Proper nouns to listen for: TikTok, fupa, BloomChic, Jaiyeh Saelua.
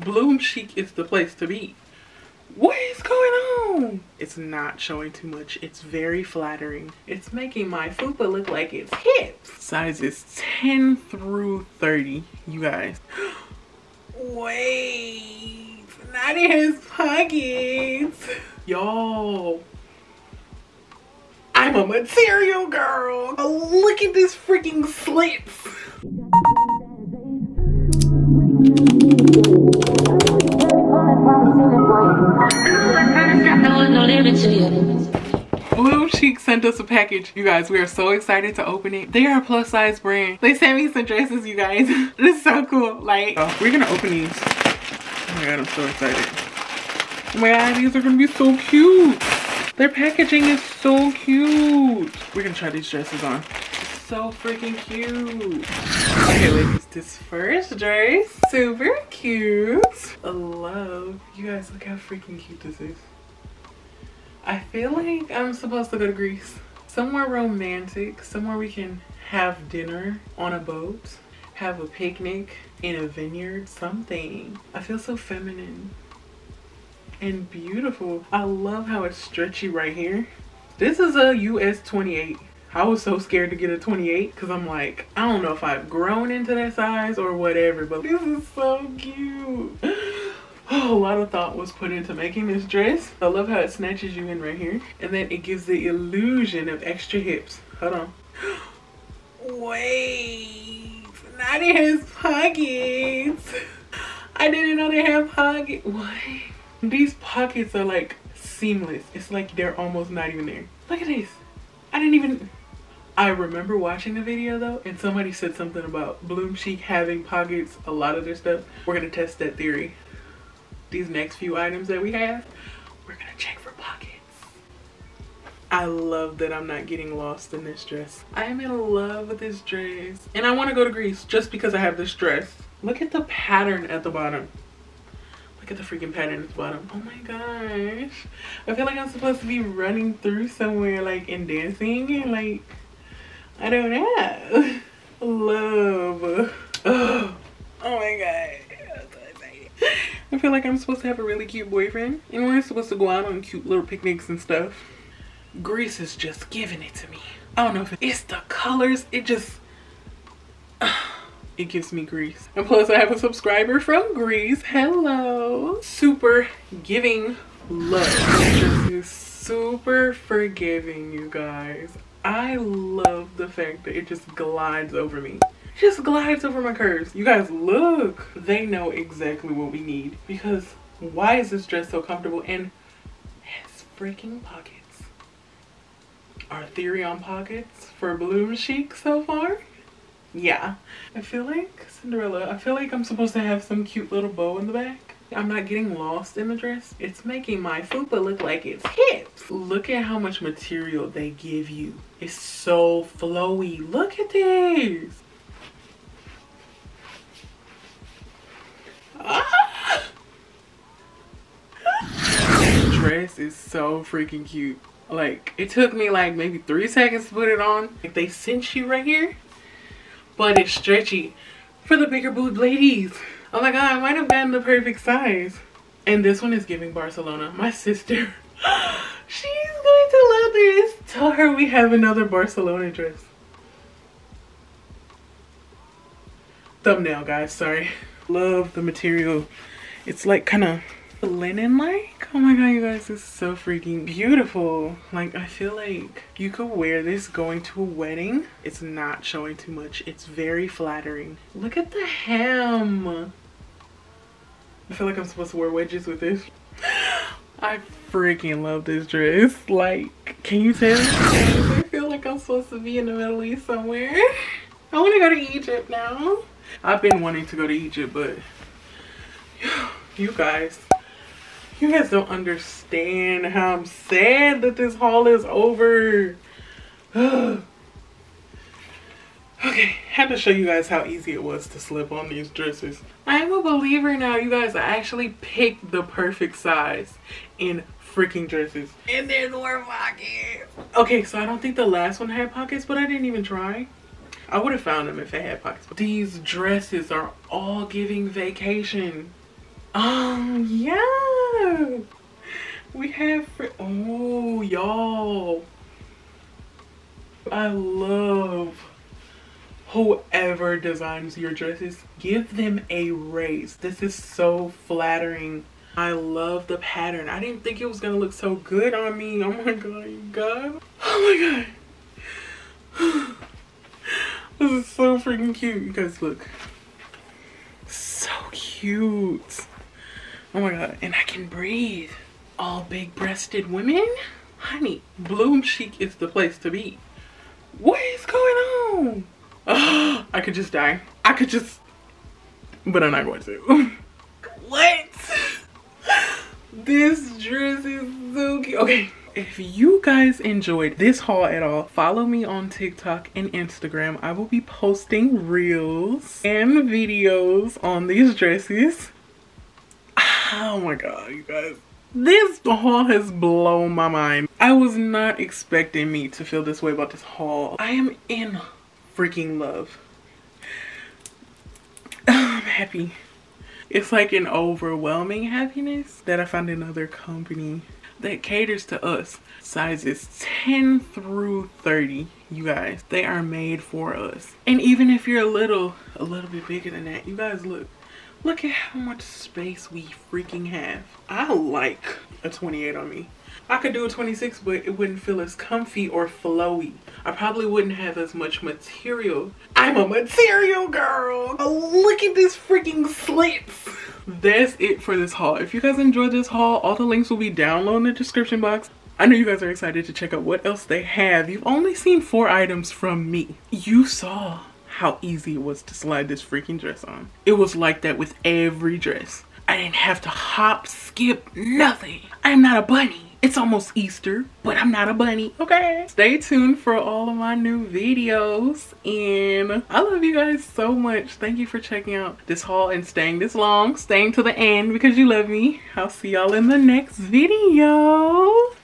BloomChic is the place to be. What is going on? It's not showing too much. It's very flattering. It's making my fupa look like it's hips. Sizes 10 through 30, you guys. Wait, not in his pockets. Yo, I'm a material girl. Look at this freaking slits. BloomChic sent us a package, you guys. We are so excited to open it. They are a plus size brand. They sent me some dresses, you guys. This is so cool. Like, we're gonna open these. Oh my god, I'm so excited. Oh my god, these are gonna be so cute. Their packaging is so cute. We're gonna try these dresses on. So freaking cute. Okay, ladies, this first dress, super cute. I love, you guys, look how freaking cute this is. I feel like I'm supposed to go to Greece. Somewhere romantic, somewhere we can have dinner on a boat, have a picnic in a vineyard, something. I feel so feminine and beautiful. I love how it's stretchy right here. This is a US 28. I was so scared to get a 28 because I'm like, I don't know if I've grown into that size or whatever, but this is so cute. Oh, a lot of thought was put into making this dress. I love how it snatches you in right here. And then it gives the illusion of extra hips. Hold on. Wait, not in his pockets. I didn't know they had pockets. What? These pockets are like seamless. It's like they're almost not even there. Look at this. I remember watching the video though, and somebody said something about BloomChic having pockets, a lot of their stuff. We're gonna test that theory. These next few items that we have, we're gonna check for pockets. I love that I'm not getting lost in this dress. I am in love with this dress. And I wanna go to Greece just because I have this dress. Look at the pattern at the bottom. Look at the freaking pattern at the bottom. Oh my gosh. I feel like I'm supposed to be running through somewhere like and dancing and like, I don't know. Love. Oh, oh my god, I'm so excited. I feel like I'm supposed to have a really cute boyfriend and we're supposed to go out on cute little picnics and stuff. Greece is just giving it to me. I don't know if it's the colors, it just, it gives me Greece. And plus I have a subscriber from Greece. Hello. Super giving love. This is super forgiving, you guys. I love the fact that it just glides over me. It just glides over my curves. You guys, look. They know exactly what we need because why is this dress so comfortable and has freaking pockets? Our theory on pockets for BloomChic so far? Yeah, I feel like Cinderella. I feel like I'm supposed to have some cute little bow in the back. I'm not getting lost in the dress. It's making my fupa look like it's hips. Look at how much material they give you. It's so flowy. Look at this. Ah! That dress is so freaking cute. Like, it took me like maybe 3 seconds to put it on. Like, they cinch you right here. But it's stretchy for the bigger boob ladies. Oh my god, I might have gotten the perfect size. And this one is giving Barcelona. My sister, she's going to love this. Tell her we have another Barcelona dress. Thumbnail, guys, sorry. Love the material. It's like kind of linen-like. Oh my god, you guys, it's so freaking beautiful. Like, I feel like you could wear this going to a wedding. It's not showing too much. It's very flattering. Look at the hem. I feel like I'm supposed to wear wedges with this. I freaking love this dress. Like, can you tell? I feel like I'm supposed to be in the Middle East somewhere. I want to go to Egypt now. I've been wanting to go to Egypt, but you guys don't understand how I'm sad that this haul is over. Okay, had to show you guys how easy it was to slip on these dresses. I'm a believer now, you guys. I actually picked the perfect size in freaking dresses. And there's more pockets. Okay, so I don't think the last one had pockets, but I didn't even try. I would have found them if they had pockets. These dresses are all giving vacation. Yeah, we have, oh y'all, I love whoever designs your dresses. Give them a raise. This is so flattering. I love the pattern. I didn't think it was gonna look so good on me. Oh my god, you guys. Oh my god. This is so freaking cute. You guys look. So cute. Oh my god. And I can breathe. All big-breasted women? Honey, BloomChic is the place to be. What is going on? Oh, I could just die. I could just, but I'm not going to. What? This dress is so cute. Okay, if you guys enjoyed this haul at all, follow me on TikTok and Instagram. I will be posting reels and videos on these dresses. Oh my god, you guys, this haul has blown my mind. I was not expecting me to feel this way about this haul. I am in freaking love. I'm happy. It's like an overwhelming happiness that I found another company that caters to us. Sizes 10 through 30, you guys. They are made for us. And even if you're a little bit bigger than that, you guys look. Look at how much space we freaking have. I like a 28 on me. I could do a 26, but it wouldn't feel as comfy or flowy. I probably wouldn't have as much material. I'm a material girl. Oh, look at this freaking slits. That's it for this haul. If you guys enjoyed this haul, all the links will be down low in the description box. I know you guys are excited to check out what else they have. You've only seen 4 items from me. You saw how easy it was to slide this freaking dress on. It was like that with every dress. I didn't have to hop, skip, nothing. I'm not a bunny. It's almost Easter, but I'm not a bunny, okay? Stay tuned for all of my new videos, and I love you guys so much. Thank you for checking out this haul and staying this long, staying to the end because you love me. I'll see y'all in the next video.